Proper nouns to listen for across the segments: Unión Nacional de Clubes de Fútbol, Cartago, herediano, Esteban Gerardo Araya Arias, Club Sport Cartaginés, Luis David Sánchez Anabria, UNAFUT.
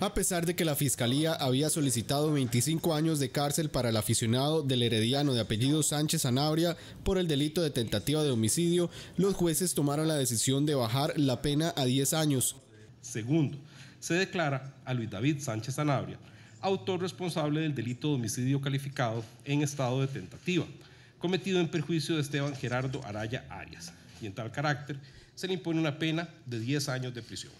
a pesar de que la Fiscalía había solicitado 25 años de cárcel para el aficionado del Herediano de apellido Sánchez Anabria por el delito de tentativa de homicidio, los jueces tomaron la decisión de bajar la pena a 10 años. Segundo, se declara a Luis David Sánchez Anabria autor responsable del delito de homicidio calificado en estado de tentativa, cometido en perjuicio de Esteban Gerardo Araya Arias, y en tal carácter se le impone una pena de 10 años de prisión.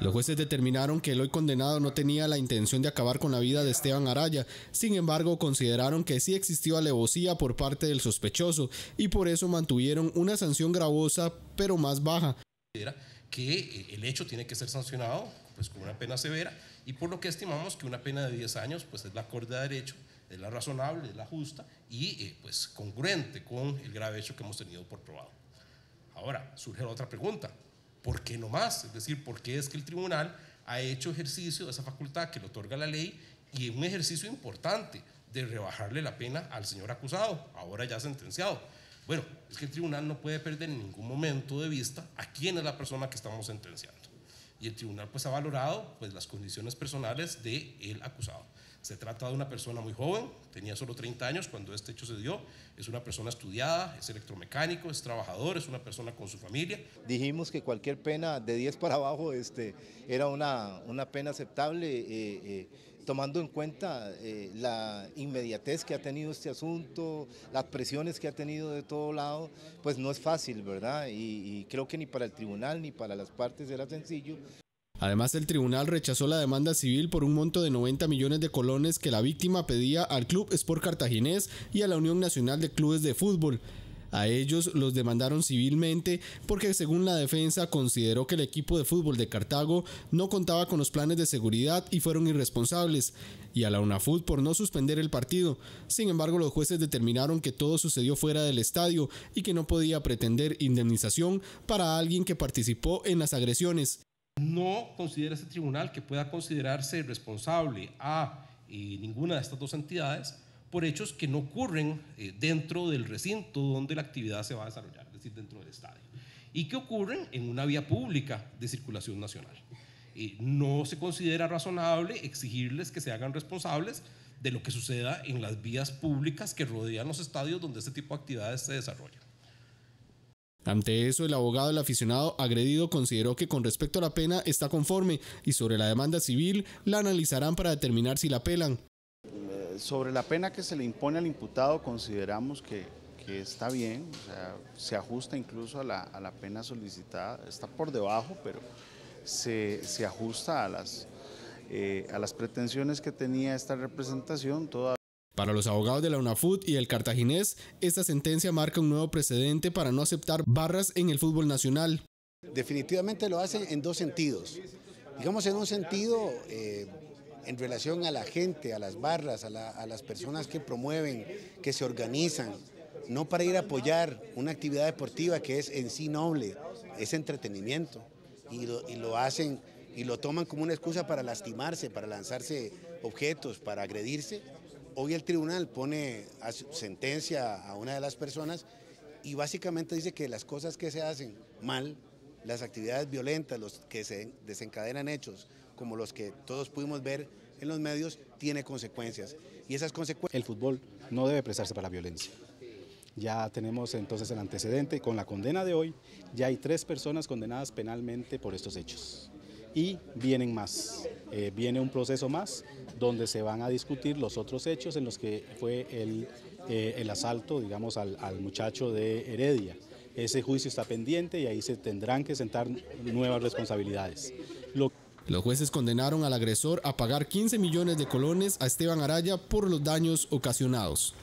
Los jueces determinaron que el hoy condenado no tenía la intención de acabar con la vida de Esteban Araya, sin embargo consideraron que sí existió alevosía por parte del sospechoso y por eso mantuvieron una sanción gravosa pero más baja. Que el hecho tiene que ser sancionado pues con una pena severa, y por lo que estimamos que una pena de 10 años pues es la acorde a derecho, es la razonable, es la justa y pues congruente con el grave hecho que hemos tenido por probado. Ahora surge la otra pregunta: ¿por qué no más? Es decir, ¿por qué es que el tribunal ha hecho ejercicio de esa facultad que le otorga la ley y un ejercicio importante de rebajarle la pena al señor acusado, ahora ya sentenciado? Bueno, es que el tribunal no puede perder en ningún momento de vista a quién es la persona que estamos sentenciando. Y el tribunal pues ha valorado pues las condiciones personales del acusado. Se trata de una persona muy joven, tenía solo 30 años cuando este hecho se dio, es una persona estudiada, es electromecánico, es trabajador, es una persona con su familia. Dijimos que cualquier pena de 10 para abajo era una pena aceptable, tomando en cuenta la inmediatez que ha tenido este asunto, las presiones que ha tenido de todo lado, pues no es fácil, ¿verdad? Y creo que ni para el tribunal ni para las partes era sencillo. Además, el tribunal rechazó la demanda civil por un monto de 90 millones de colones que la víctima pedía al Club Sport Cartaginés y a la Unión Nacional de Clubes de Fútbol. A ellos los demandaron civilmente porque, según la defensa, consideró que el equipo de fútbol de Cartago no contaba con los planes de seguridad y fueron irresponsables, y a la UNAFUT por no suspender el partido. Sin embargo, los jueces determinaron que todo sucedió fuera del estadio y que no podía pretender indemnización para alguien que participó en las agresiones. No considera este tribunal que pueda considerarse responsable a ninguna de estas dos entidades por hechos que no ocurren dentro del recinto donde la actividad se va a desarrollar, es decir, dentro del estadio, y que ocurren en una vía pública de circulación nacional. No se considera razonable exigirles que se hagan responsables de lo que suceda en las vías públicas que rodean los estadios donde este tipo de actividades se desarrollan. Ante eso, el abogado del aficionado agredido consideró que con respecto a la pena está conforme, y sobre la demanda civil la analizarán para determinar si la apelan. Sobre la pena que se le impone al imputado consideramos que está bien, o sea, se ajusta incluso a la pena solicitada, está por debajo, pero se ajusta a las pretensiones que tenía esta representación. Para los abogados de la UNAFUT y el Cartaginés, esta sentencia marca un nuevo precedente para no aceptar barras en el fútbol nacional. Definitivamente lo hacen en dos sentidos. Digamos, en un sentido en relación a la gente, a las barras, a las personas que promueven, que se organizan, no para ir a apoyar una actividad deportiva que es en sí noble, es entretenimiento, y lo hacen y lo toman como una excusa para lastimarse, para lanzarse objetos, para agredirse. Hoy el tribunal pone a sentencia a una de las personas y básicamente dice que las cosas que se hacen mal, las actividades violentas, los que se desencadenan hechos, como los que todos pudimos ver en los medios, tiene consecuencias. Y esas consecuencias... El fútbol no debe prestarse para la violencia. Ya tenemos entonces el antecedente. Con la condena de hoy ya hay 3 personas condenadas penalmente por estos hechos. Y vienen más, viene un proceso más donde se van a discutir los otros hechos en los que fue el asalto, digamos, al muchacho de Heredia. Ese juicio está pendiente y ahí se tendrán que sentar nuevas responsabilidades. Los jueces condenaron al agresor a pagar 15 millones de colones a Esteban Araya por los daños ocasionados.